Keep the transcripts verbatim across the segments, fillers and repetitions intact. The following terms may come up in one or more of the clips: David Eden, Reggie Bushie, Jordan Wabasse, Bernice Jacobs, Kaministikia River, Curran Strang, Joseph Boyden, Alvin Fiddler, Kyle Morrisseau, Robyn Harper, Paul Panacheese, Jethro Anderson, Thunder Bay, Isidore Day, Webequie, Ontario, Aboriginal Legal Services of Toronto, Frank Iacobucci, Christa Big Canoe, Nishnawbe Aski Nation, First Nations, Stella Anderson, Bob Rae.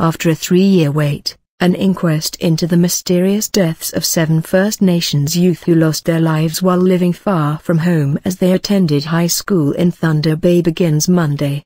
after a three-year wait, an inquest into the mysterious deaths of seven First Nations youth who lost their lives while living far from home as they attended high school in Thunder Bay begins Monday.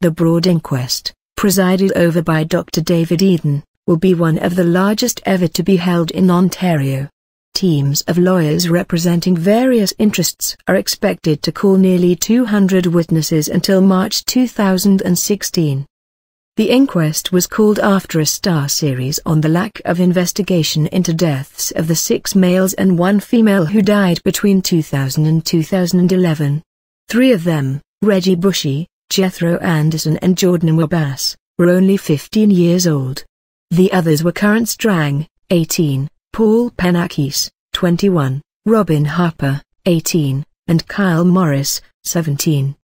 The broad inquest, presided over by Doctor David Eden, will be one of the largest ever to be held in Ontario. Teams of lawyers representing various interests are expected to call nearly two hundred witnesses until March two thousand sixteen. The inquest was called after a star series on the lack of investigation into deaths of the six males and one female who died between two thousand and two thousand eleven. Three of them, Reggie Bushie, Jethro Anderson and Jordan Wabasse, were only fifteen years old. The others were Curran Strang, eighteen, Paul Panacheese, twenty-one, Robyn Harper, eighteen, and Kyle Morrisseau, seventeen.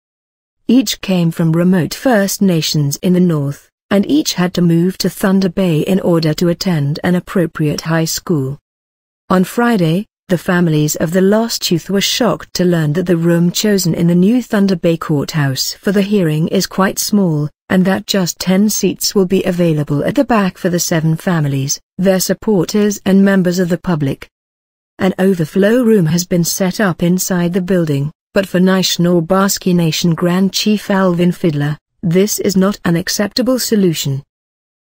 Each came from remote First Nations in the north, and each had to move to Thunder Bay in order to attend an appropriate high school. On Friday, the families of the lost youth were shocked to learn that the room chosen in the new Thunder Bay courthouse for the hearing is quite small, and that just ten seats will be available at the back for the seven families, their supporters and members of the public. An overflow room has been set up inside the building, but for Nishnawbe Aski Nation Grand Chief Alvin Fiddler, this is not an acceptable solution.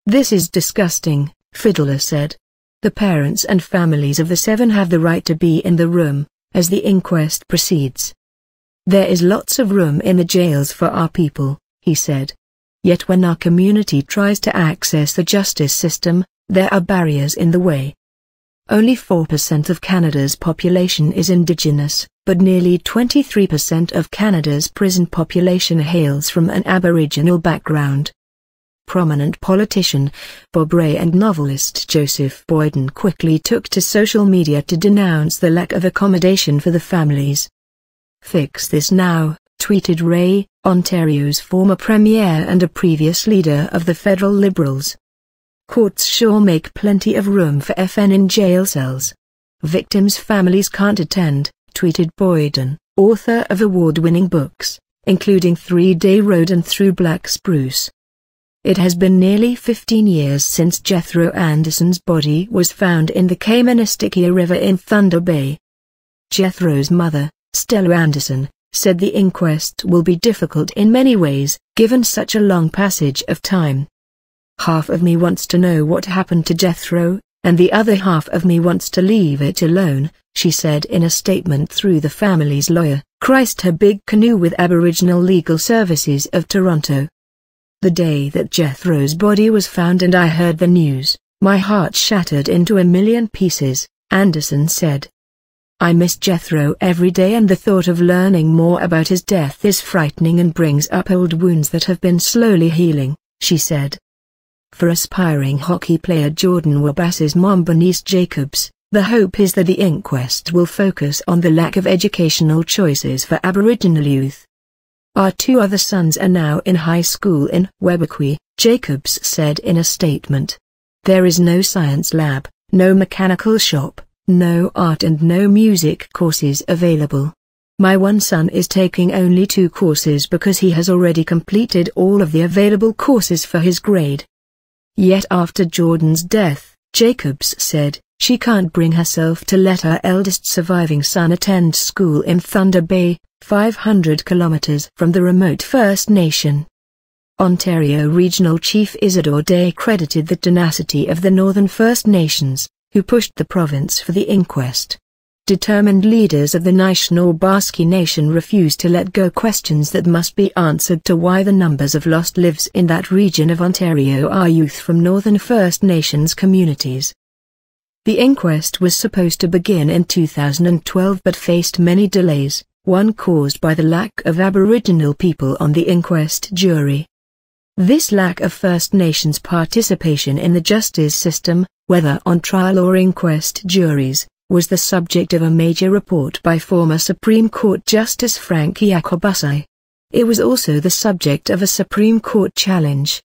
"This is disgusting," Fiddler said. "The parents and families of the seven have the right to be in the room, as the inquest proceeds. There is lots of room in the jails for our people," he said. "Yet when our community tries to access the justice system, there are barriers in the way." Only four percent of Canada's population is Indigenous, but nearly twenty-three percent of Canada's prison population hails from an Aboriginal background. Prominent politician, Bob Rae and novelist Joseph Boyden quickly took to social media to denounce the lack of accommodation for the families. "Fix this now," tweeted Rae, Ontario's former premier and a previous leader of the federal Liberals. "Courts sure make plenty of room for F N in jail cells. Victims' families can't attend," tweeted Boyden, author of award-winning books, including Three Day Road and Through Black Spruce. It has been nearly fifteen years since Jethro Anderson's body was found in the Kaministikia River in Thunder Bay. Jethro's mother, Stella Anderson, said the inquest will be difficult in many ways, given such a long passage of time. "Half of me wants to know what happened to Jethro, and the other half of me wants to leave it alone," she said in a statement through the family's lawyer, Christa Big Canoe with Aboriginal Legal Services of Toronto. "The day that Jethro's body was found and I heard the news, my heart shattered into a million pieces," Anderson said. "I miss Jethro every day and the thought of learning more about his death is frightening and brings up old wounds that have been slowly healing," she said. For aspiring hockey player Jordan Wabasse's mom Bernice Jacobs, the hope is that the inquest will focus on the lack of educational choices for Aboriginal youth. "Our two other sons are now in high school in Webequie," Jacobs said in a statement. "There is no science lab, no mechanical shop, no art and no music courses available. My one son is taking only two courses because he has already completed all of the available courses for his grade." Yet after Jordan's death, Jacobs said, she can't bring herself to let her eldest surviving son attend school in Thunder Bay, five hundred kilometers from the remote First Nation. Ontario Regional Chief Isidore Day credited the tenacity of the Northern First Nations, who pushed the province for the inquest. "Determined leaders of the Nishnawbe Aski Nation refused to let go questions that must be answered to why the numbers of lost lives in that region of Ontario are youth from Northern First Nations communities." The inquest was supposed to begin in two thousand twelve but faced many delays, one caused by the lack of Aboriginal people on the inquest jury. This lack of First Nations participation in the justice system, whether on trial or inquest juries, was the subject of a major report by former Supreme Court Justice Frank Iacobucci. It was also the subject of a Supreme Court challenge,